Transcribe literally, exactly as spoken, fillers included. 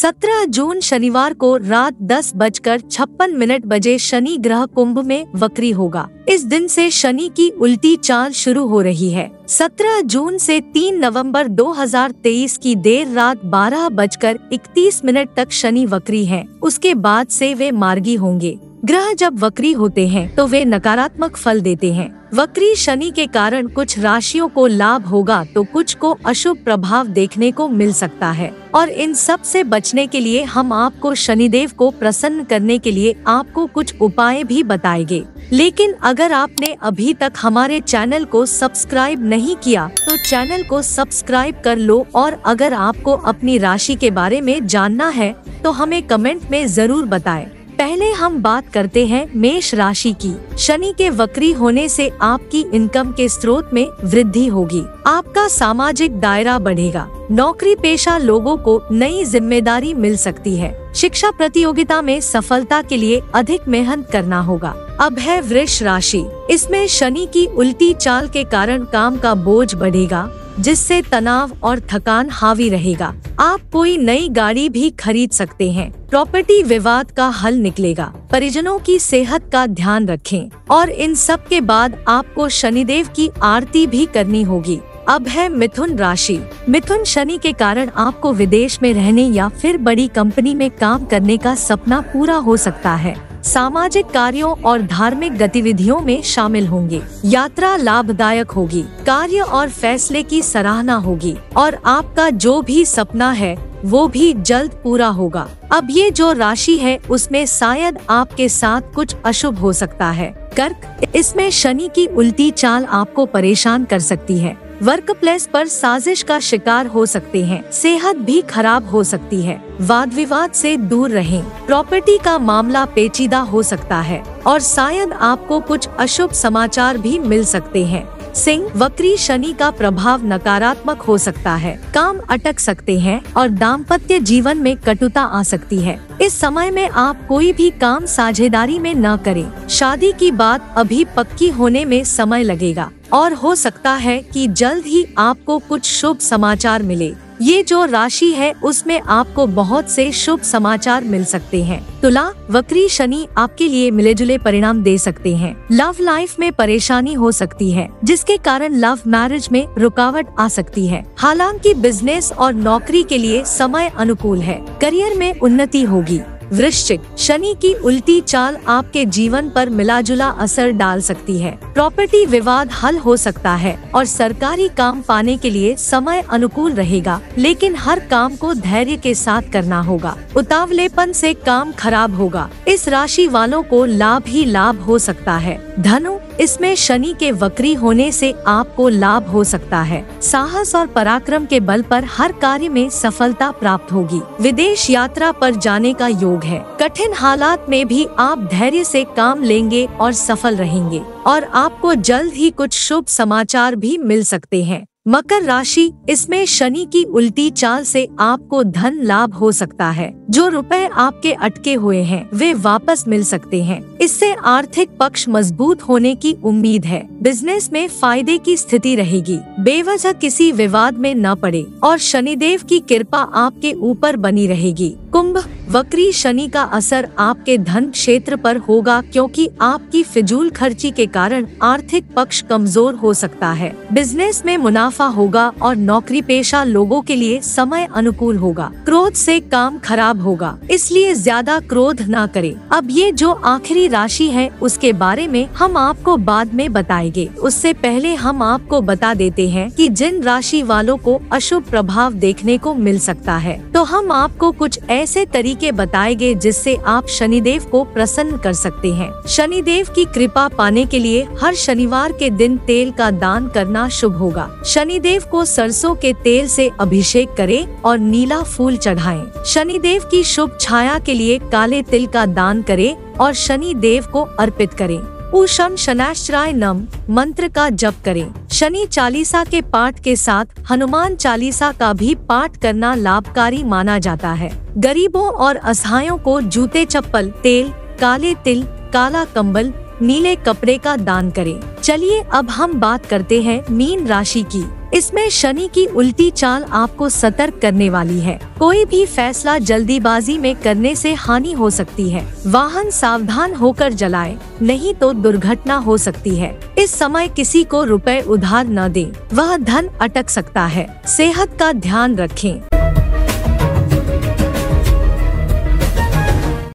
सत्रह जून शनिवार को रात दस बजकर छप्पन मिनट बजे शनि ग्रह कुंभ में वक्री होगा। इस दिन से शनि की उल्टी चाल शुरू हो रही है। सत्रह जून से तीन नवंबर दो हज़ार तेईस की देर रात बारह बजकर इकतीस मिनट तक शनि वक्री है। उसके बाद से वे मार्गी होंगे। ग्रह जब वक्री होते हैं तो वे नकारात्मक फल देते हैं। वक्री शनि के कारण कुछ राशियों को लाभ होगा तो कुछ को अशुभ प्रभाव देखने को मिल सकता है, और इन सब से बचने के लिए हम आपको शनिदेव को प्रसन्न करने के लिए आपको कुछ उपाय भी बताएंगे। लेकिन अगर आपने अभी तक हमारे चैनल को सब्सक्राइब नहीं किया तो चैनल को सब्सक्राइब कर लो, और अगर आपको अपनी राशि के बारे में जानना है तो हमें कमेंट में जरूर बताएं। पहले हम बात करते हैं मेष राशि की। शनि के वक्री होने से आपकी इनकम के स्रोत में वृद्धि होगी। आपका सामाजिक दायरा बढ़ेगा। नौकरी पेशा लोगों को नई जिम्मेदारी मिल सकती है। शिक्षा प्रतियोगिता में सफलता के लिए अधिक मेहनत करना होगा। अब है वृष राशि। इसमें शनि की उल्टी चाल के कारण काम का बोझ बढ़ेगा, जिससे तनाव और थकान हावी रहेगा। आप कोई नई गाड़ी भी खरीद सकते हैं। प्रॉपर्टी विवाद का हल निकलेगा। परिजनों की सेहत का ध्यान रखें, और इन सब के बाद आपको शनिदेव की आरती भी करनी होगी। अब है मिथुन राशि। मिथुन शनि के कारण आपको विदेश में रहने या फिर बड़ी कंपनी में काम करने का सपना पूरा हो सकता है। सामाजिक कार्यों और धार्मिक गतिविधियों में शामिल होंगे। यात्रा लाभदायक होगी। कार्य और फैसले की सराहना होगी, और आपका जो भी सपना है वो भी जल्द पूरा होगा। अब ये जो राशि है उसमें शायद आपके साथ कुछ अशुभ हो सकता है। कर्क, इसमें शनि की उल्टी चाल आपको परेशान कर सकती है। वर्क प्लेस पर साजिश का शिकार हो सकते हैं। सेहत भी खराब हो सकती है। वाद विवाद से दूर रहें। प्रॉपर्टी का मामला पेचीदा हो सकता है, और शायद आपको कुछ अशुभ समाचार भी मिल सकते हैं। सिंह, वक्री शनि का प्रभाव नकारात्मक हो सकता है। काम अटक सकते हैं, और दाम्पत्य जीवन में कटुता आ सकती है। इस समय में आप कोई भी काम साझेदारी में न करें। शादी की बात अभी पक्की होने में समय लगेगा, और हो सकता है कि जल्द ही आपको कुछ शुभ समाचार मिले। ये जो राशि है उसमें आपको बहुत से शुभ समाचार मिल सकते हैं। तुला, वक्री शनि आपके लिए मिलेजुले परिणाम दे सकते हैं। लव लाइफ में परेशानी हो सकती है, जिसके कारण लव मैरिज में रुकावट आ सकती है। हालांकि बिजनेस और नौकरी के लिए समय अनुकूल है। करियर में उन्नति होगी। वृश्चिक, शनि की उल्टी चाल आपके जीवन पर मिलाजुला असर डाल सकती है। प्रॉपर्टी विवाद हल हो सकता है, और सरकारी काम पाने के लिए समय अनुकूल रहेगा, लेकिन हर काम को धैर्य के साथ करना होगा। उतावलेपन से काम खराब होगा। इस राशि वालों को लाभ ही लाभ हो सकता है। धनु, इसमें शनि के वक्री होने से आपको लाभ हो सकता है। साहस और पराक्रम के बल पर हर कार्य में सफलता प्राप्त होगी। विदेश यात्रा पर जाने का योग है। कठिन हालात में भी आप धैर्य से काम लेंगे और सफल रहेंगे, और आपको जल्द ही कुछ शुभ समाचार भी मिल सकते हैं। मकर राशि, इसमें शनि की उल्टी चाल से आपको धन लाभ हो सकता है। जो रुपए आपके अटके हुए हैं वे वापस मिल सकते हैं। इससे आर्थिक पक्ष मजबूत होने की उम्मीद है। बिजनेस में फायदे की स्थिति रहेगी। बेवजह किसी विवाद में न पड़े, और शनिदेव की कृपा आपके ऊपर बनी रहेगी। कुंभ, वक्री शनि का असर आपके धन क्षेत्र पर होगा, क्योंकि आपकी फिजूल खर्ची के कारण आर्थिक पक्ष कमजोर हो सकता है। बिजनेस में मुनाफा होगा, और नौकरी पेशा लोगों के लिए समय अनुकूल होगा। क्रोध से काम खराब होगा, इसलिए ज्यादा क्रोध ना करें। अब ये जो आखिरी राशि है उसके बारे में हम आपको बाद में बताएंगे। उससे पहले हम आपको बता देते हैं कि जिन राशि वालों को अशुभ प्रभाव देखने को मिल सकता है, तो हम आपको कुछ ऐसे तरीके बताएंगे जिससे आप शनिदेव को प्रसन्न कर सकते हैं। शनिदेव की कृपा पाने के लिए हर शनिवार के दिन तेल का दान करना शुभ होगा। शनिदेव को सरसों के तेल से अभिषेक करें, और नीला फूल चढ़ाएं। शनिदेव की शुभ छाया के लिए काले तिल का दान करें, और शनि देव को अर्पित करें। ऊषम शनैश्चराय नम मंत्र का जप करें। शनि चालीसा के पाठ के साथ हनुमान चालीसा का भी पाठ करना लाभकारी माना जाता है। गरीबों और असहायों को जूते, चप्पल, तेल, काले तिल, काला कंबल, नीले कपड़े का दान करें। चलिए अब हम बात करते हैं मीन राशि की। इसमें शनि की उल्टी चाल आपको सतर्क करने वाली है। कोई भी फैसला जल्दीबाजी में करने से हानि हो सकती है। वाहन सावधान होकर चलाएं, नहीं तो दुर्घटना हो सकती है। इस समय किसी को रुपए उधार न दें, वह धन अटक सकता है। सेहत का ध्यान रखें,